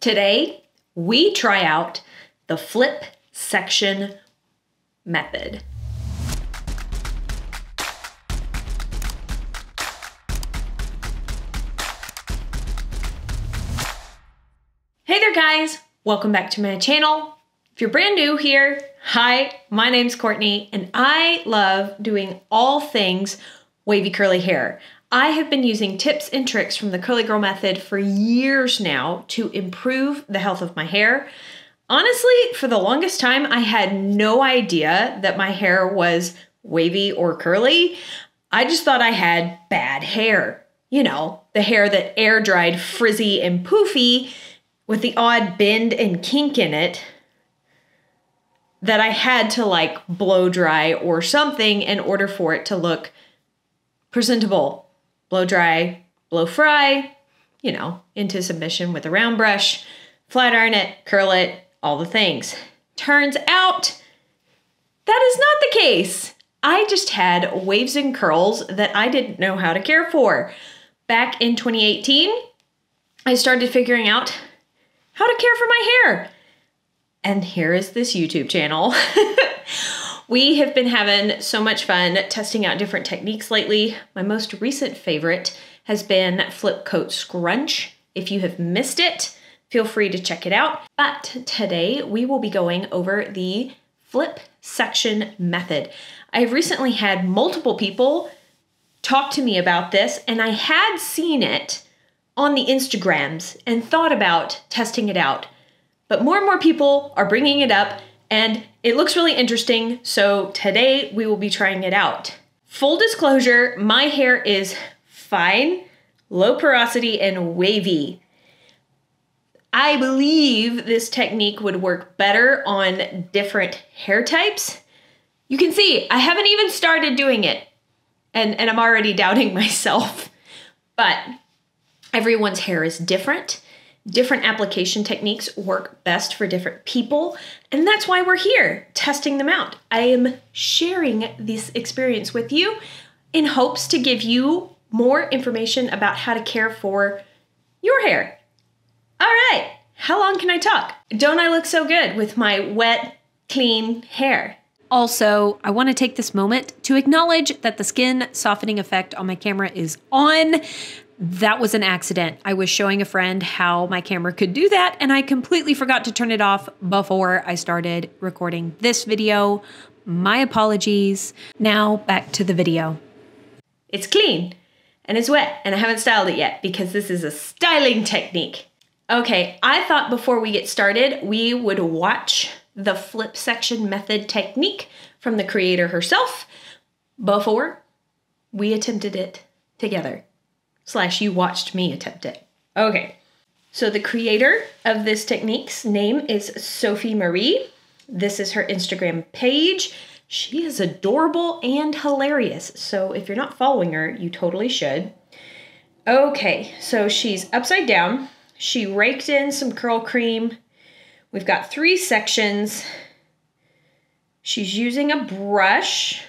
Today, we try out the Flip Section Method. Hey there guys, welcome back to my channel. If you're brand new here, hi, my name's Courtney and I love doing all things wavy curly hair. I have been using tips and tricks from the Curly Girl Method for years now to improve the health of my hair. Honestly, for the longest time, I had no idea that my hair was wavy or curly. I just thought I had bad hair. You know, the hair that air dried, frizzy, and poofy with the odd bend and kink in it that I had to like blow dry or something in order for it to look presentable. Blow dry, blow fry, you know, into submission with a round brush, flat iron it, curl it, all the things. Turns out that is not the case. I just had waves and curls that I didn't know how to care for. Back in 2018, I started figuring out how to care for my hair. And here is this YouTube channel. We have been having so much fun testing out different techniques lately. My most recent favorite has been Flip Coat Scrunch. If you have missed it, feel free to check it out. But today we will be going over the Flip Section Method. I've recently had multiple people talk to me about this, and I had seen it on the Instagrams and thought about testing it out. But more and more people are bringing it up and it looks really interesting, so today we will be trying it out. Full disclosure, my hair is fine, low porosity, and wavy. I believe this technique would work better on different hair types. You can see, I haven't even started doing it, and I'm already doubting myself. But everyone's hair is different. Different application techniques work best for different people, and that's why we're here, testing them out. I am sharing this experience with you in hopes to give you more information about how to care for your hair. All right, how long can I talk? Don't I look so good with my wet, clean hair? Also, I want to take this moment to acknowledge that the skin softening effect on my camera is on. That was an accident. I was showing a friend how my camera could do that, and I completely forgot to turn it off before I started recording this video. My apologies. Now back to the video. It's clean and it's wet, and I haven't styled it yet because this is a styling technique. Okay, I thought before we get started, we would watch the Flip Section Method technique from the creator herself before we attempted it together. Slash, you watched me attempt it. Okay. So the creator of this technique's name is Sophie-Marie. This is her Instagram page. She is adorable and hilarious. So if you're not following her, you totally should. Okay. So she's upside down. She raked in some curl cream. We've got three sections. She's using a brush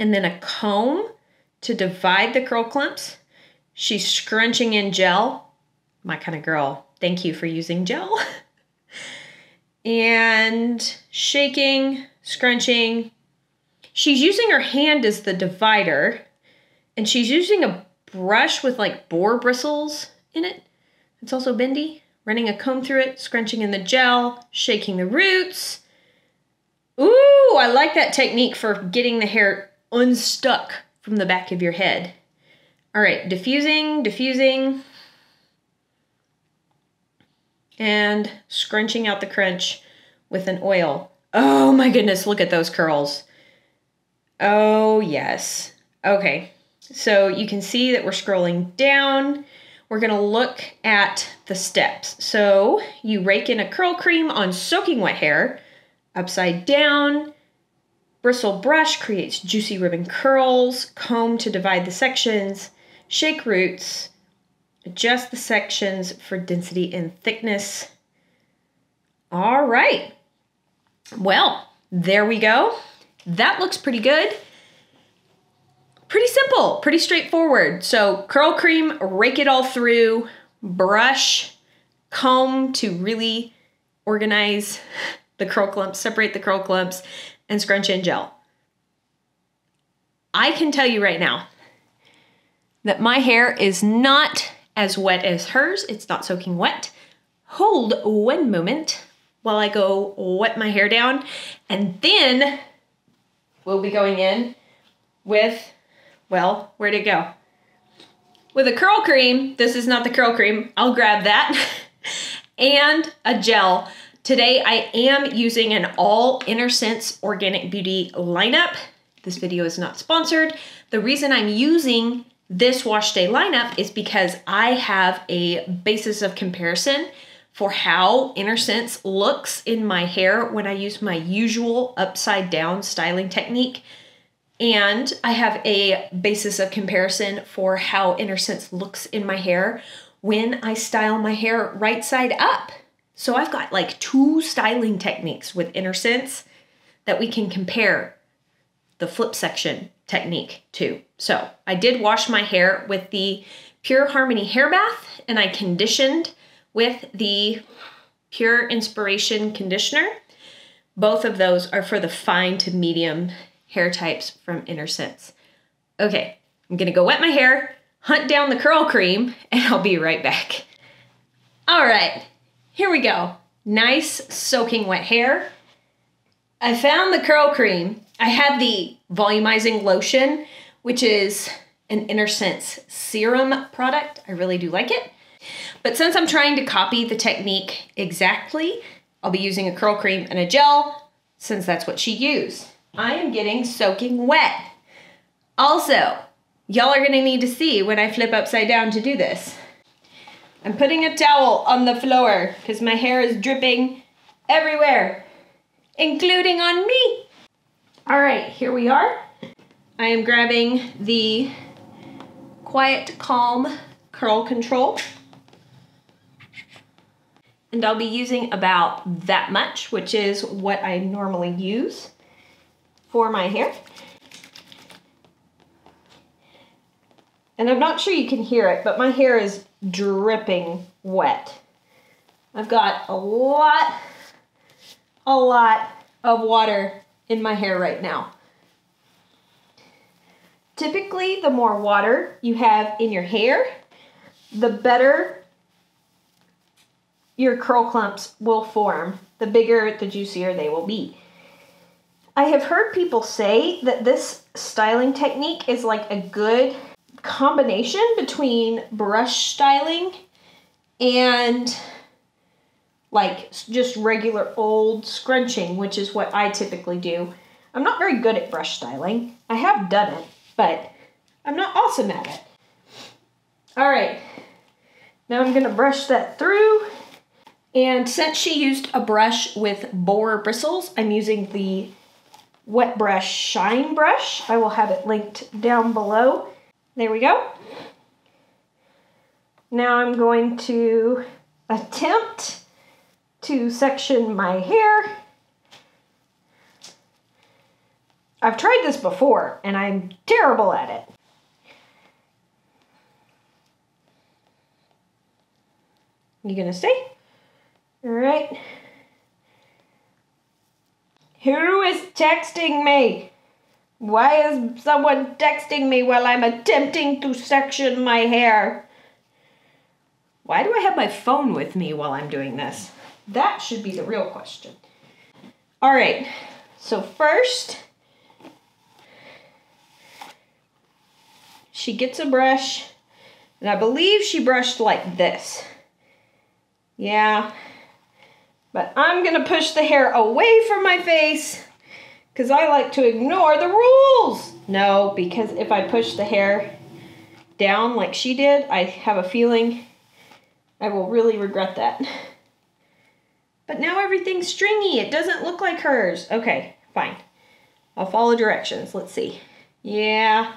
and then a comb to divide the curl clumps. She's scrunching in gel. My kind of girl. Thank you for using gel. And shaking, scrunching. She's using her hand as the divider. And she's using a brush with like boar bristles in it. It's also bendy. Running a comb through it, scrunching in the gel, shaking the roots. Ooh, I like that technique for getting the hair unstuck from the back of your head. All right, diffusing, diffusing, and scrunching out the crunch with an oil. Oh my goodness, look at those curls. Oh yes. Okay, so you can see that we're scrolling down. We're gonna look at the steps. So you rake in a curl cream on soaking wet hair, upside down. Bristle brush creates juicy ribbon curls, comb to divide the sections, shake roots, adjust the sections for density and thickness. All right. Well, there we go. That looks pretty good. Pretty simple, pretty straightforward. So curl cream, rake it all through, brush, comb to really organize the curl clumps, separate the curl clumps, and scrunch in gel. I can tell you right now that my hair is not as wet as hers. It's not soaking wet. Hold one moment while I go wet my hair down, and then we'll be going in with, well, where'd it go? With a curl cream. This is not the curl cream. I'll grab that. And a gel. Today I am using an all Innersense Organic Beauty lineup. This video is not sponsored. The reason I'm using this wash day lineup is because I have a basis of comparison for how Innersense looks in my hair when I use my usual upside down styling technique. And I have a basis of comparison for how Innersense looks in my hair when I style my hair right side up. So I've got like two styling techniques with Innersense that we can compare the flip section technique too. So I did wash my hair with the Pure Harmony Hair Bath, and I conditioned with the Pure Inspiration Conditioner. Both of those are for the fine to medium hair types from Innersense. Okay, I'm gonna go wet my hair, hunt down the curl cream, and I'll be right back. All right, here we go. Nice soaking wet hair. I found the curl cream. I had the volumizing lotion, which is an Innersense serum product. I really do like it. But since I'm trying to copy the technique exactly, I'll be using a curl cream and a gel since that's what she used. I am getting soaking wet. Also, y'all are gonna need to see when I flip upside down to do this. I'm putting a towel on the floor because my hair is dripping everywhere, including on me. All right, here we are. I am grabbing the Quiet Calm Curl Control, and I'll be using about that much, which is what I normally use for my hair. And I'm not sure you can hear it, but my hair is dripping wet. I've got a lot of water in my hair right now. Typically, the more water you have in your hair, the better your curl clumps will form. The bigger, the juicier they will be. I have heard people say that this styling technique is like a good combination between brush styling and like just regular old scrunching, which is what I typically do. I'm not very good at brush styling. I have done it, but I'm not awesome at it. All right, now I'm gonna brush that through. And since she used a brush with boar bristles, I'm using the Wet Brush Shine Brush. I will have it linked down below. There we go. Now I'm going to attempt to section my hair. I've tried this before and I'm terrible at it. You gonna stay? All right. Who is texting me? Why is someone texting me while I'm attempting to section my hair? Why do I have my phone with me while I'm doing this? That should be the real question. All right, so first, she gets a brush, and I believe she brushed like this. Yeah. But I'm gonna push the hair away from my face because I like to ignore the rules. No, because if I push the hair down like she did, I have a feeling I will really regret that. But now everything's stringy. It doesn't look like hers. Okay, fine. I'll follow directions. Let's see. Yeah,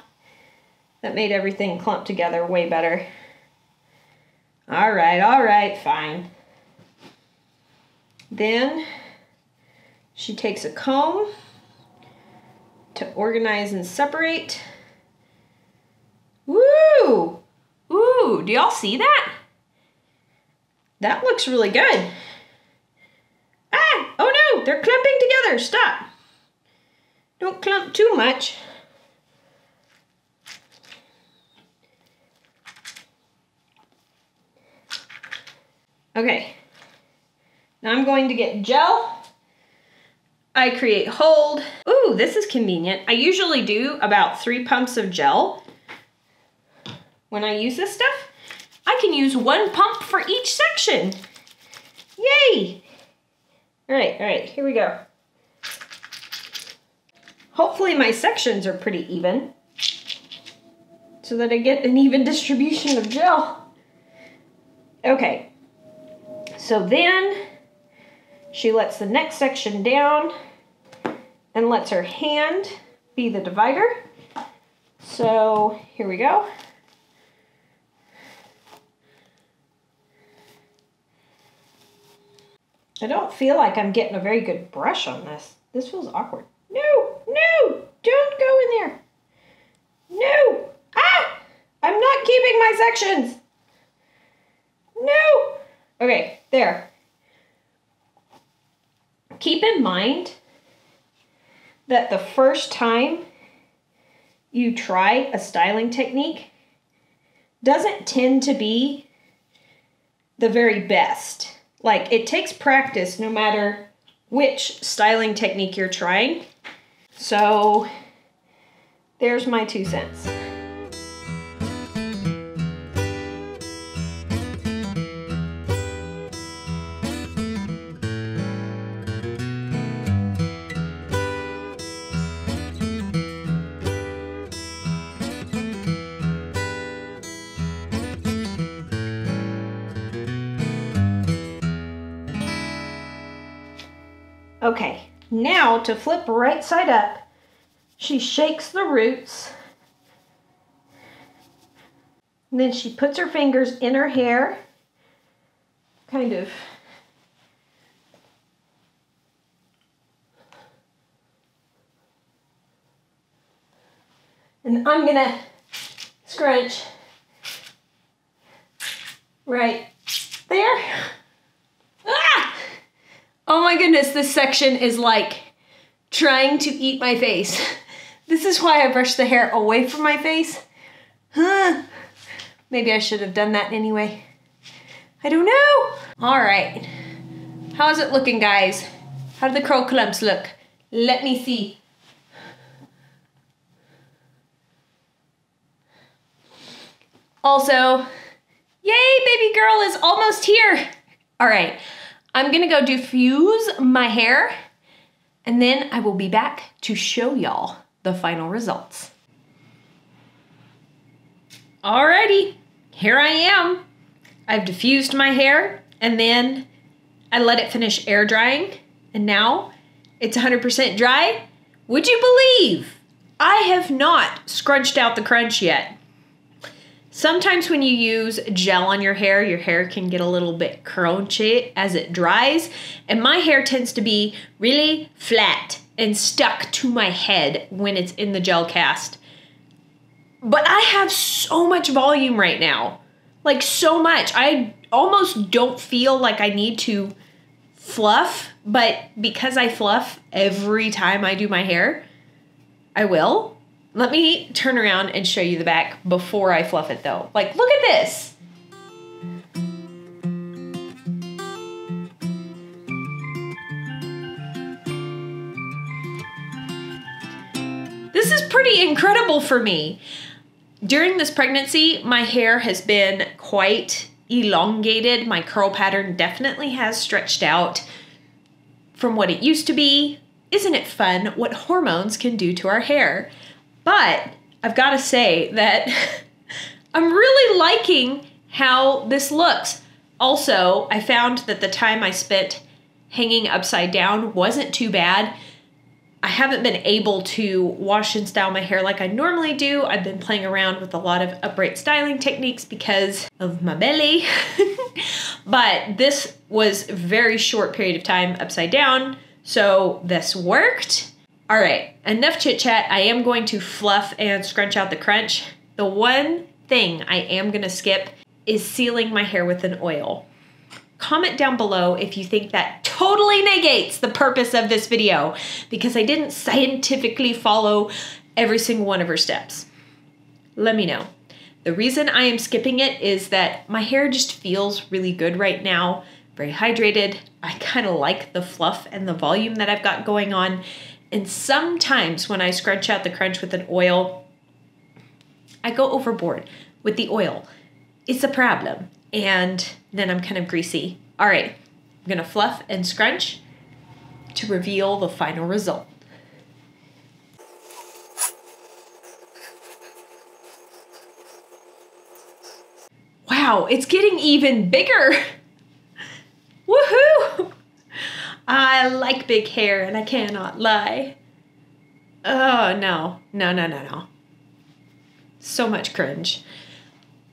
that made everything clump together way better. All right, fine. Then she takes a comb to organize and separate. Woo! Ooh, do y'all see that? That looks really good. Ah, oh no, they're clumping together, stop. Don't clump too much. Okay, now I'm going to get gel. I Create Hold. Ooh, this is convenient. I usually do about 3 pumps of gel when I use this stuff. I can use 1 pump for each section. Yay! All right, here we go. Hopefully my sections are pretty even so that I get an even distribution of gel. Okay, so then she lets the next section down and lets her hand be the divider. So here we go. I don't feel like I'm getting a very good brush on this. This feels awkward. No, no, don't go in there. No, ah, I'm not keeping my sections. No. Okay, there. Keep in mind that the first time you try a styling technique doesn't tend to be the very best. Like, it takes practice no matter which styling technique you're trying. So there's my 2 cents. Okay, now to flip right side up, she shakes the roots, and then she puts her fingers in her hair, kind of and I'm gonna scrunch right there. Oh my goodness, this section is like trying to eat my face. This is why I brush the hair away from my face. Huh? Maybe I should have done that anyway. I don't know. All right, how's it looking, guys? How do the curl clumps look? Let me see. Also, yay, baby girl is almost here. All right. I'm gonna go diffuse my hair and then I will be back to show y'all the final results. Alrighty, here I am. I've diffused my hair and then I let it finish air drying and now it's 100% dry. Would you believe I have not scrunched out the crunch yet? Sometimes when you use gel on your hair can get a little bit crunchy as it dries, and my hair tends to be really flat and stuck to my head when it's in the gel cast. But I have so much volume right now, like so much. I almost don't feel like I need to fluff, but because I fluff every time I do my hair, I will. Let me turn around and show you the back before I fluff it though. Like, look at this. This is pretty incredible for me. During this pregnancy, my hair has been quite elongated. My curl pattern definitely has stretched out from what it used to be. Isn't it fun what hormones can do to our hair? But I've got to say that I'm really liking how this looks. Also, I found that the time I spent hanging upside down wasn't too bad. I haven't been able to wash and style my hair like I normally do. I've been playing around with a lot of upright styling techniques because of my belly. But this was a very short period of time upside down, so this worked. All right, enough chit chat. I am going to fluff and scrunch out the crunch. The one thing I am gonna skip is sealing my hair with an oil. Comment down below if you think that totally negates the purpose of this video, because I didn't scientifically follow every single one of her steps. Let me know. The reason I am skipping it is that my hair just feels really good right now, very hydrated. I kind of like the fluff and the volume that I've got going on. And sometimes when I scrunch out the crunch with an oil, I go overboard with the oil. It's a problem. And then I'm kind of greasy. All right, I'm gonna fluff and scrunch to reveal the final result. Wow, it's getting even bigger. Woohoo! I like big hair and I cannot lie. Oh, no, no, no, no, no. So much cringe.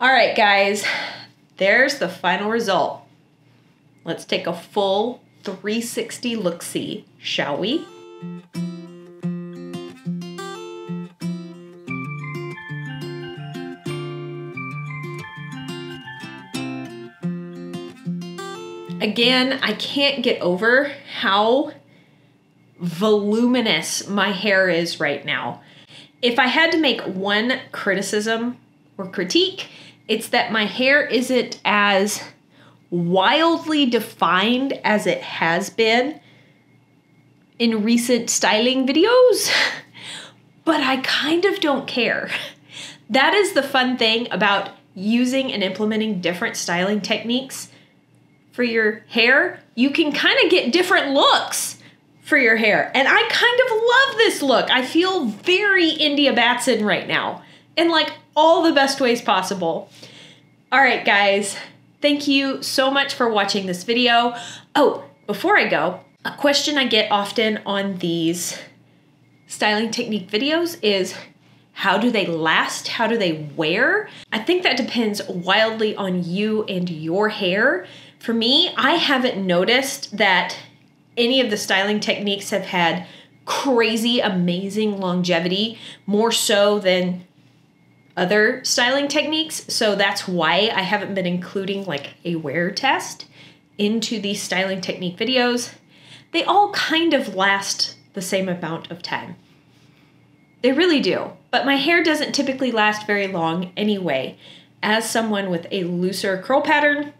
All right, guys. There's the final result. Let's take a full 360 look-see, shall we? Again, I can't get over how voluminous my hair is right now. If I had to make one criticism or critique, it's that my hair isn't as wildly defined as it has been in recent styling videos, but I kind of don't care. That is the fun thing about using and implementing different styling techniques for your hair. You can kind of get different looks for your hair, and I kind of love this look. I feel very India Batson right now, and like, all the best ways possible. All right, guys, thank you so much for watching this video. Oh, before I go, a question I get often on these styling technique videos is, how do they last? How do they wear? I think that depends wildly on you and your hair. For me, I haven't noticed that any of the styling techniques have had crazy, amazing longevity, more so than other styling techniques. So that's why I haven't been including like a wear test into these styling technique videos. They all kind of last the same amount of time. They really do, but my hair doesn't typically last very long anyway. As someone with a looser curl pattern,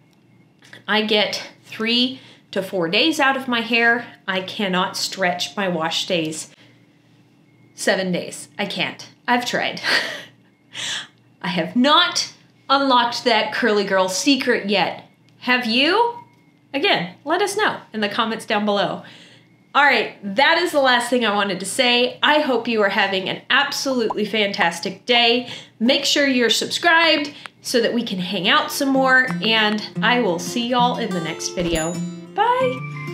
I get 3 to 4 days out of my hair. I cannot stretch my wash days 7 days. I can't. I've tried. I have not unlocked that Curly Girl secret yet. Have you? Again, let us know in the comments down below. All right, that is the last thing I wanted to say. I hope you are having an absolutely fantastic day. Make sure you're subscribed so that we can hang out some more, and I will see y'all in the next video. Bye.